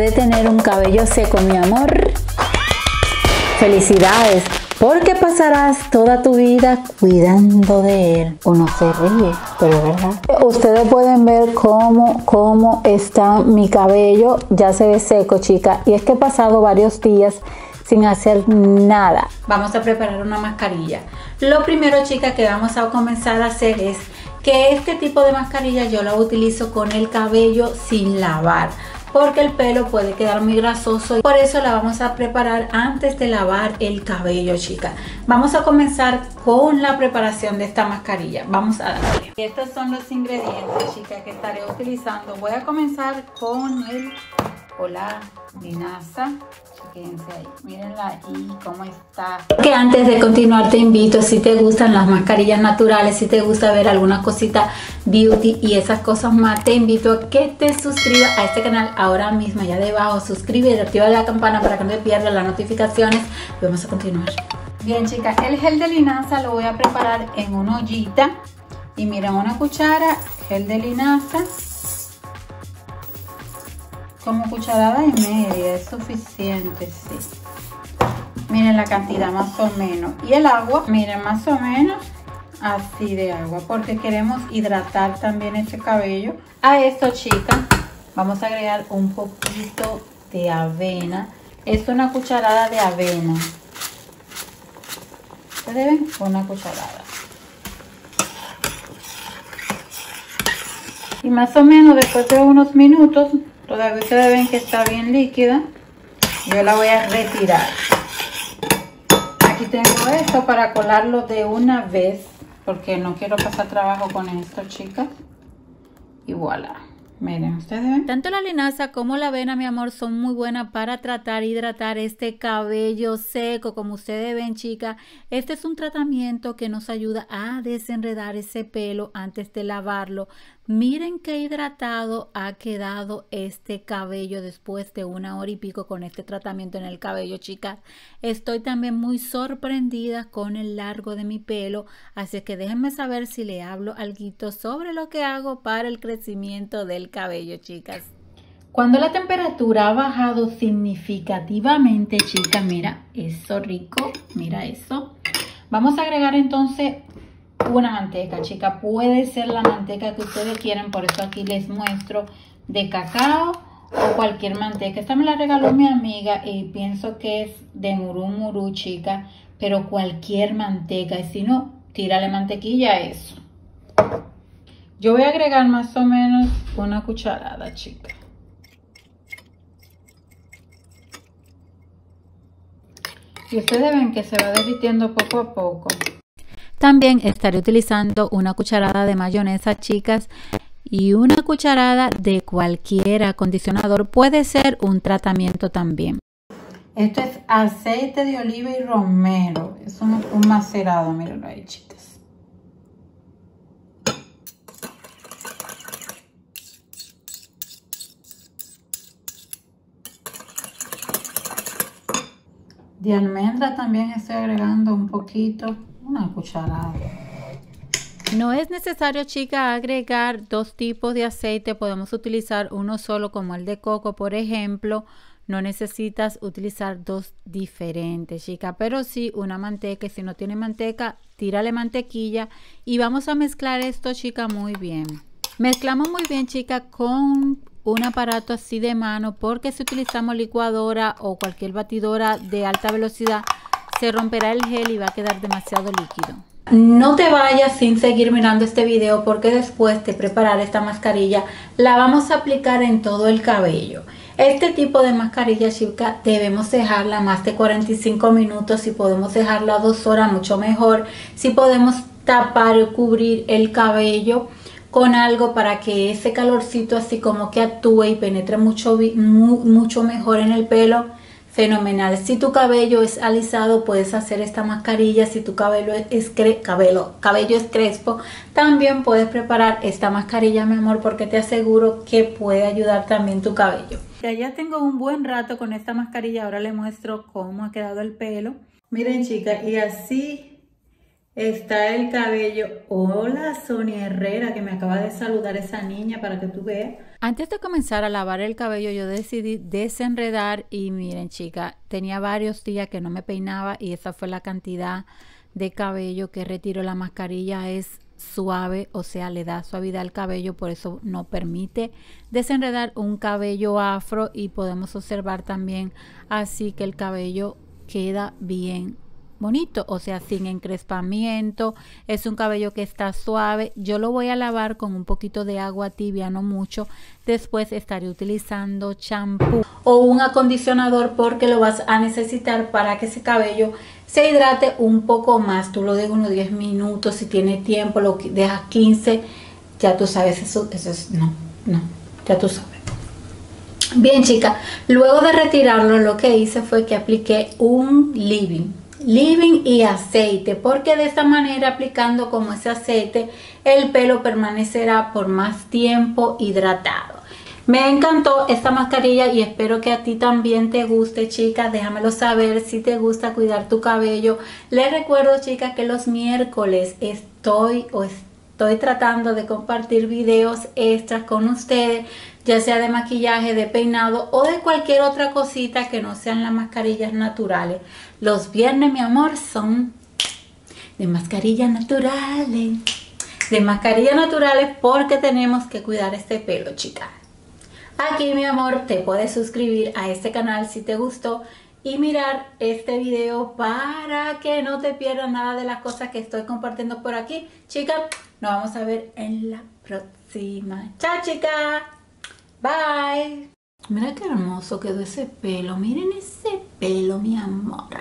de tener un cabello seco, mi amor. Felicidades, porque pasarás toda tu vida cuidando de él. Uno se ríe, pero es verdad. Ustedes pueden ver cómo está mi cabello. Ya se ve seco, chica. Y es que he pasado varios días sin hacer nada. Vamos a preparar una mascarilla. Lo primero, chica, que vamos a comenzar a hacer es que este tipo de mascarilla yo la utilizo con el cabello sin lavar, porque el pelo puede quedar muy grasoso y por eso la vamos a preparar antes de lavar el cabello, chica. Vamos a comenzar con la preparación de esta mascarilla. Vamos a darle. Estos son los ingredientes, chica, que estaré utilizando. Voy a comenzar con el linaza. Fíjense ahí, mírenla ahí cómo está. Que antes de continuar te invito, si te gustan las mascarillas naturales, si te gusta ver alguna cosita beauty y esas cosas más, te invito a que te suscribas a este canal ahora mismo. Allá debajo, suscríbete, activa la campana para que no te pierdas las notificaciones. Vamos a continuar. Bien, chicas, el gel de linaza lo voy a preparar en una ollita. Y miren, una cuchara, gel de linaza. Como cucharada y media es suficiente, sí. Miren la cantidad más o menos. Y el agua, miren, más o menos así de agua, porque queremos hidratar también este cabello. A esto, chicas, vamos a agregar un poquito de avena. Es una cucharada de avena. ¿Ustedes ven? Una cucharada. Y más o menos después de unos minutos, todavía ustedes ven que está bien líquida. Yo la voy a retirar. Aquí tengo esto para colarlo de una vez, porque no quiero pasar trabajo con esto, chicas. Y voilà. Miren, ustedes ven. Tanto la linaza como la avena, mi amor, son muy buenas para tratar, hidratar este cabello seco. Como ustedes ven, chicas, este es un tratamiento que nos ayuda a desenredar ese pelo antes de lavarlo. Miren qué hidratado ha quedado este cabello después de una hora y pico con este tratamiento en el cabello, chicas. Estoy también muy sorprendida con el largo de mi pelo, así que déjenme saber si le hablo alguito sobre lo que hago para el crecimiento del cabello, chicas. Cuando la temperatura ha bajado significativamente, chicas, mira eso rico, mira eso. Vamos a agregar entonces una manteca, chica. Puede ser la manteca que ustedes quieran, por eso aquí les muestro de cacao o cualquier manteca. Esta me la regaló mi amiga y pienso que es de murumuru, chica, pero cualquier manteca, y si no, tírale mantequilla a eso. Yo voy a agregar más o menos una cucharada, chica. Y ustedes ven que se va derritiendo poco a poco. También estaré utilizando una cucharada de mayonesa, chicas, y una cucharada de cualquier acondicionador. Puede ser un tratamiento también. Esto es aceite de oliva y romero. Es un macerado, mírenlo ahí, chicas. De almendra también estoy agregando un poquito, una cucharada. No es necesario, chica, agregar dos tipos de aceite. Podemos utilizar uno solo, como el de coco, por ejemplo. No necesitas utilizar dos diferentes, chica, pero sí una manteca. Y si no tiene manteca, tírale mantequilla. Y vamos a mezclar esto, chica, muy bien. Mezclamos muy bien, chica, con un aparato así de mano, porque si utilizamos licuadora o cualquier batidora de alta velocidad, se romperá el gel y va a quedar demasiado líquido. No te vayas sin seguir mirando este video, porque después de preparar esta mascarilla la vamos a aplicar en todo el cabello. Este tipo de mascarilla, chica, debemos dejarla más de 45 minutos. Si podemos dejarla 2 horas, mucho mejor. Si podemos tapar o cubrir el cabello con algo para que ese calorcito así como que actúe y penetre mucho mejor en el pelo, fenomenal. Si tu cabello es alisado, puedes hacer esta mascarilla. Si tu cabello es crespo, también puedes preparar esta mascarilla, mi amor, porque te aseguro que puede ayudar también tu cabello. Ya tengo un buen rato con esta mascarilla. Ahora les muestro cómo ha quedado el pelo. Miren, chicas, y así Está el cabello. Hola Sonia Herrera, que me acaba de saludar esa niña para que tú veas. Antes de comenzar a lavar el cabello yo decidí desenredar y miren chicas, tenía varios días que no me peinaba y esa fue la cantidad de cabello que retiro. La mascarilla es suave, o sea le da suavidad al cabello, por eso no permite desenredar un cabello afro y podemos observar también así que el cabello queda bien bonito, o sea sin encrespamiento, es un cabello que está suave. Yo lo voy a lavar con un poquito de agua tibia, no mucho. Después estaré utilizando champú o un acondicionador porque lo vas a necesitar para que ese cabello se hidrate un poco más. Tú lo dejas unos 10 minutos, si tiene tiempo lo dejas 15, ya tú sabes, eso es, no, ya tú sabes. Bien chicas, luego de retirarlo lo que hice fue que apliqué un living y aceite, porque de esta manera, aplicando como ese aceite, el pelo permanecerá por más tiempo hidratado. Me encantó esta mascarilla y espero que a ti también te guste, chicas. Déjamelo saber si te gusta cuidar tu cabello. Les recuerdo, chicas, que los miércoles estoy tratando de compartir videos extras con ustedes, ya sea de maquillaje, de peinado o de cualquier otra cosita que no sean las mascarillas naturales. Los viernes, mi amor, son de mascarillas naturales. De mascarillas naturales porque tenemos que cuidar este pelo, chicas. Aquí, mi amor, te puedes suscribir a este canal si te gustó y mirar este video para que no te pierdas nada de las cosas que estoy compartiendo por aquí. Chicas, nos vamos a ver en la próxima. ¡Chao, chicas! Bye. Mira qué hermoso quedó ese pelo. Miren ese pelo, mi amor.